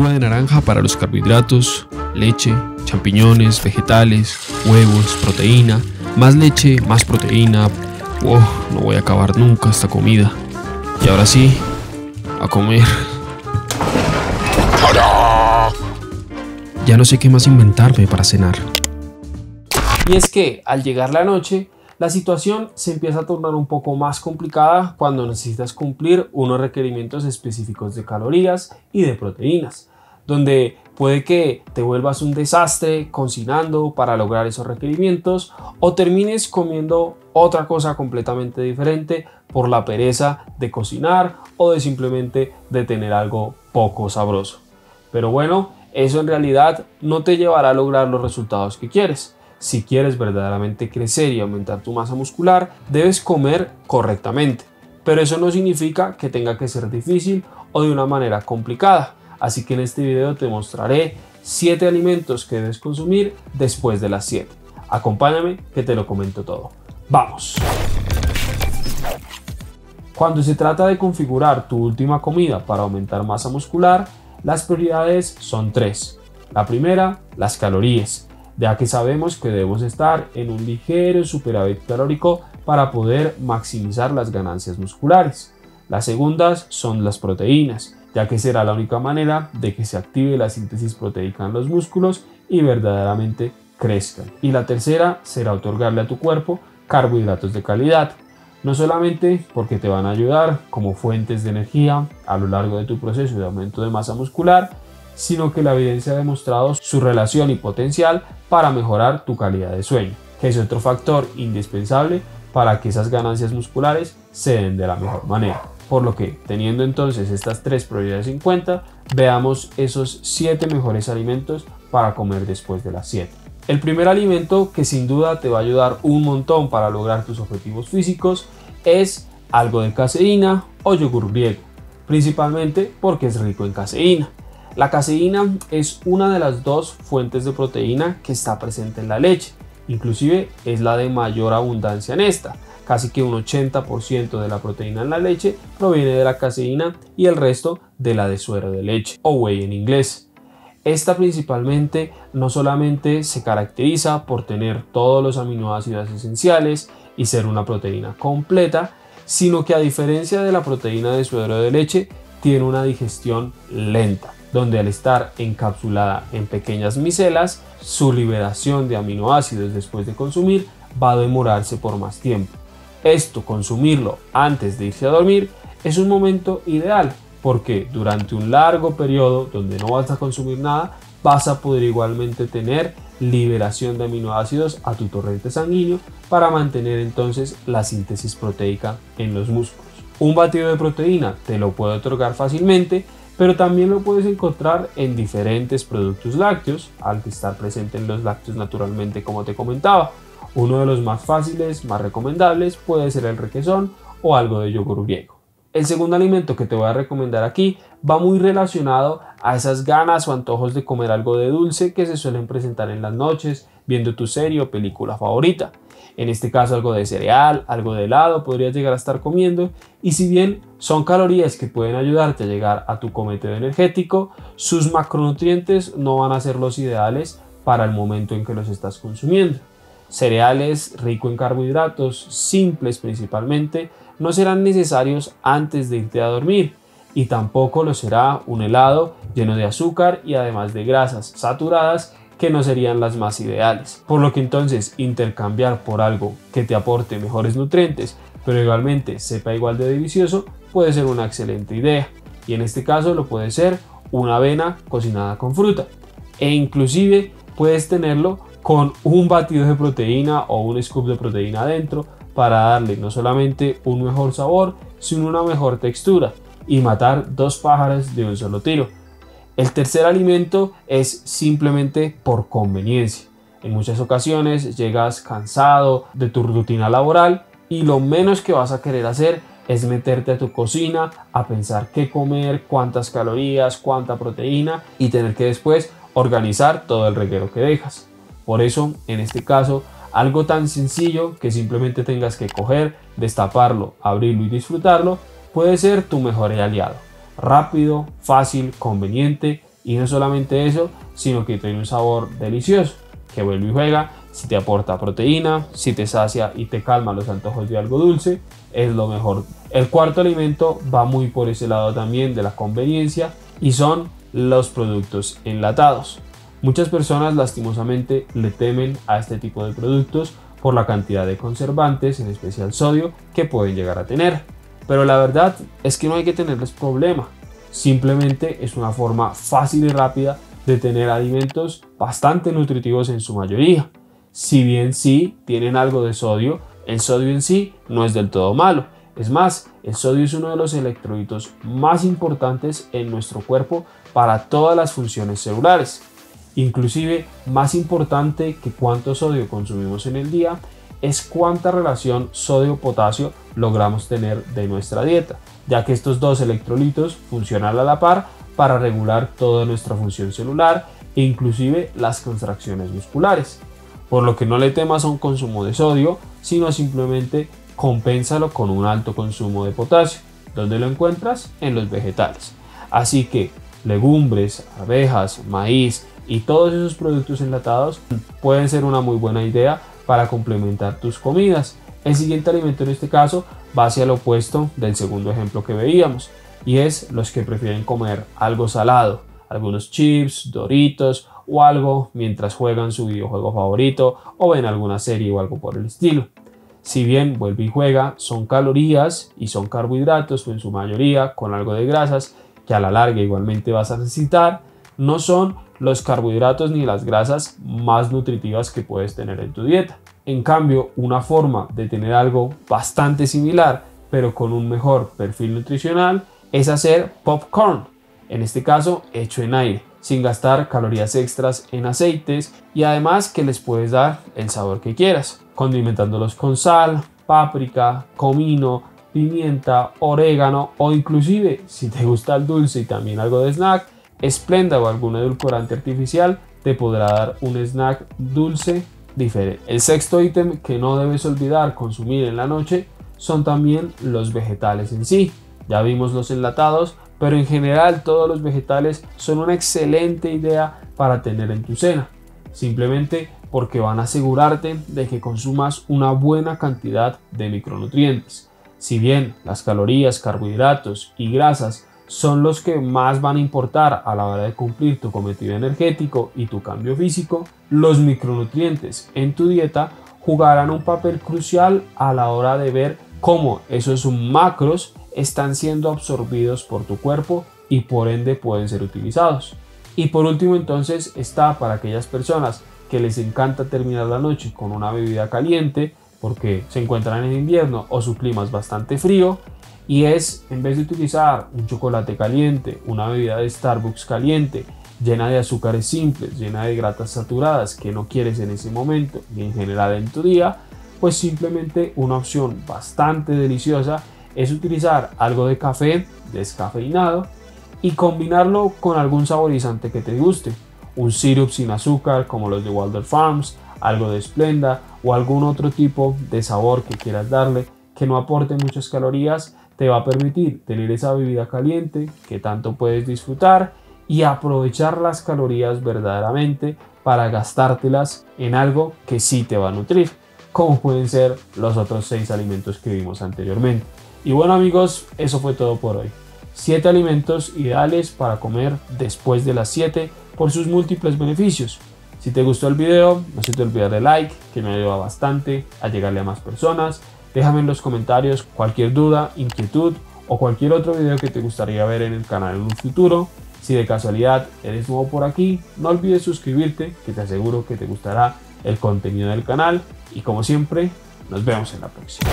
jugo de naranja para los carbohidratos, leche, champiñones, vegetales, huevos, proteína, más leche, más proteína. Wow, no voy a acabar nunca esta comida. Y ahora sí, a comer. Ya no sé qué más inventarme para cenar. Y es que al llegar la noche, la situación se empieza a tornar un poco más complicada cuando necesitas cumplir unos requerimientos específicos de calorías y de proteínas, donde puede que te vuelvas un desastre cocinando para lograr esos requerimientos o termines comiendo otra cosa completamente diferente por la pereza de cocinar o de simplemente de tener algo poco sabroso. Pero bueno, eso en realidad no te llevará a lograr los resultados que quieres. Si quieres verdaderamente crecer y aumentar tu masa muscular, debes comer correctamente. Pero eso no significa que tenga que ser difícil o de una manera complicada. Así que en este video te mostraré 7 alimentos que debes consumir después de las 7. Acompáñame que te lo comento todo. ¡Vamos! Cuando se trata de configurar tu última comida para aumentar masa muscular, las prioridades son 3. La primera, las calorías, ya que sabemos que debemos estar en un ligero superávit calórico para poder maximizar las ganancias musculares. Las segundas son las proteínas, ya que será la única manera de que se active la síntesis proteica en los músculos y verdaderamente crezcan. Y la tercera será otorgarle a tu cuerpo carbohidratos de calidad, no solamente porque te van a ayudar como fuentes de energía a lo largo de tu proceso de aumento de masa muscular, sino que la evidencia ha demostrado su relación y potencial para mejorar tu calidad de sueño, que es otro factor indispensable para que esas ganancias musculares se den de la mejor manera. Por lo que, teniendo entonces estas 3 prioridades en cuenta, veamos esos 7 mejores alimentos para comer después de las 7. El primer alimento que sin duda te va a ayudar un montón para lograr tus objetivos físicos es algo de caseína o yogur griego, principalmente porque es rico en caseína. La caseína es una de las 2 fuentes de proteína que está presente en la leche, inclusive es la de mayor abundancia en esta. Casi que un 80% de la proteína en la leche proviene de la caseína y el resto de la de suero de leche o whey en inglés. Esta principalmente no solamente se caracteriza por tener todos los aminoácidos esenciales y ser una proteína completa, sino que a diferencia de la proteína de suero de leche tiene una digestión lenta, donde al estar encapsulada en pequeñas micelas, su liberación de aminoácidos después de consumir va a demorarse por más tiempo. Esto, consumirlo antes de irse a dormir, es un momento ideal porque durante un largo periodo donde no vas a consumir nada, vas a poder igualmente tener liberación de aminoácidos a tu torrente sanguíneo para mantener entonces la síntesis proteica en los músculos. Un batido de proteína te lo puede otorgar fácilmente, pero también lo puedes encontrar en diferentes productos lácteos, al estar presente en los lácteos naturalmente como te comentaba. Uno de los más fáciles, más recomendables, puede ser el requesón o algo de yogur griego. El segundo alimento que te voy a recomendar aquí va muy relacionado a esas ganas o antojos de comer algo de dulce que se suelen presentar en las noches viendo tu serie o película favorita. En este caso algo de cereal, algo de helado podrías llegar a estar comiendo, y si bien son calorías que pueden ayudarte a llegar a tu cometido energético, sus macronutrientes no van a ser los ideales para el momento en que los estás consumiendo. Cereales ricos en carbohidratos, simples principalmente, no serán necesarios antes de irte a dormir, y tampoco lo será un helado lleno de azúcar y además de grasas saturadas que no serían las más ideales. Por lo que entonces intercambiar por algo que te aporte mejores nutrientes, pero igualmente sepa igual de delicioso, puede ser una excelente idea, y en este caso lo puede ser una avena cocinada con fruta, e inclusive puedes tenerlo con un batido de proteína o un scoop de proteína adentro para darle no solamente un mejor sabor, sino una mejor textura y matar 2 pájaros de un solo tiro. El tercer alimento es simplemente por conveniencia. En muchas ocasiones llegas cansado de tu rutina laboral y lo menos que vas a querer hacer es meterte a tu cocina a pensar qué comer, cuántas calorías, cuánta proteína y tener que después organizar todo el reguero que dejas. Por eso, en este caso, algo tan sencillo que simplemente tengas que coger, destaparlo, abrirlo y disfrutarlo, puede ser tu mejor aliado. Rápido, fácil, conveniente y Y no solamente eso, sino que tiene un sabor delicioso, que vuelve y juega, si te aporta proteína, si te sacia y te calma los antojos de algo dulce, es lo mejor. El cuarto alimento va muy por ese lado también de la conveniencia y son los productos enlatados. Muchas personas lastimosamente le temen a este tipo de productos por la cantidad de conservantes, en especial sodio, que pueden llegar a tener. Pero la verdad es que no hay que tenerles problema, simplemente es una forma fácil y rápida de tener alimentos bastante nutritivos en su mayoría. Si bien sí tienen algo de sodio, el sodio en sí no es del todo malo. Es más, el sodio es uno de los electrolitos más importantes en nuestro cuerpo para todas las funciones celulares. Inclusive, más importante que cuánto sodio consumimos en el día es cuánta relación sodio-potasio logramos tener de nuestra dieta, ya que estos dos electrolitos funcionan a la par para regular toda nuestra función celular e inclusive las contracciones musculares. Por lo que no le temas a un consumo de sodio, sino simplemente compénsalo con un alto consumo de potasio. ¿Dónde lo encuentras? En los vegetales. Así que legumbres, arvejas, maíz y todos esos productos enlatados pueden ser una muy buena idea para complementar tus comidas. El siguiente alimento en este caso va hacia el opuesto del segundo ejemplo que veíamos, y es los que prefieren comer algo salado, algunos chips, Doritos o algo mientras juegan su videojuego favorito o ven alguna serie o algo por el estilo. Si bien vuelve y juega, son calorías y son carbohidratos en su mayoría con algo de grasas que a la larga igualmente vas a necesitar, no son los carbohidratos ni las grasas más nutritivas que puedes tener en tu dieta. En cambio, una forma de tener algo bastante similar pero con un mejor perfil nutricional es hacer popcorn, en este caso hecho en aire, sin gastar calorías extras en aceites y además que les puedes dar el sabor que quieras, condimentándolos con sal, páprica, comino, pimienta, orégano o inclusive si te gusta el dulce y también algo de snack, Esplenda o algún edulcorante artificial te podrá dar un snack dulce diferente. El sexto ítem que no debes olvidar consumir en la noche son también los vegetales en sí. Ya vimos los enlatados, pero en general todos los vegetales son una excelente idea para tener en tu cena, simplemente porque van a asegurarte de que consumas una buena cantidad de micronutrientes. Si bien las calorías, carbohidratos y grasas son los que más van a importar a la hora de cumplir tu cometido energético y tu cambio físico, los micronutrientes en tu dieta jugarán un papel crucial a la hora de ver cómo esos macros están siendo absorbidos por tu cuerpo y por ende pueden ser utilizados. Y por último entonces está para aquellas personas que les encanta terminar la noche con una bebida caliente porque se encuentran en invierno o su clima es bastante frío, y es en vez de utilizar un chocolate caliente, una bebida de Starbucks caliente llena de azúcares simples, llena de grasas saturadas que no quieres en ese momento y en general en tu día, pues simplemente una opción bastante deliciosa es utilizar algo de café descafeinado y combinarlo con algún saborizante que te guste, un sirup sin azúcar como los de Walden Farms, algo de Splenda o algún otro tipo de sabor que quieras darle que no aporte muchas calorías. Te va a permitir tener esa bebida caliente que tanto puedes disfrutar y aprovechar las calorías verdaderamente para gastártelas en algo que sí te va a nutrir, como pueden ser los otros 6 alimentos que vimos anteriormente. Y bueno amigos, eso fue todo por hoy. 7 alimentos ideales para comer después de las 7 por sus múltiples beneficios. Si te gustó el video, no se te olvide de like, que me ayuda bastante a llegarle a más personas. Déjame en los comentarios cualquier duda, inquietud o cualquier otro video que te gustaría ver en el canal en un futuro. Si de casualidad eres nuevo por aquí, no olvides suscribirte, que te aseguro que te gustará el contenido del canal. Y como siempre, nos vemos en la próxima.